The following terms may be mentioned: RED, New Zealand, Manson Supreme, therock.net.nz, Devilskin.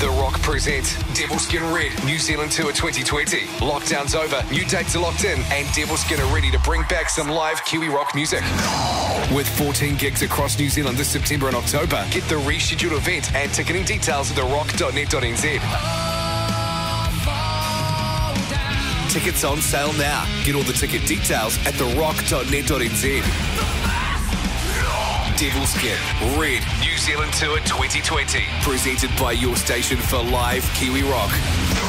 The Rock presents Devilskin Red New Zealand Tour 2020. Lockdown's over, new dates are locked in, and Devilskin are ready to bring back some live Kiwi rock music. With 14 gigs across New Zealand this September and October, get the rescheduled event and ticketing details at therock.net.nz. Tickets on sale now. Get all the ticket details at therock.net.nz. Devilskin Red New Zealand Tour 2020, presented by your station for live Kiwi rock.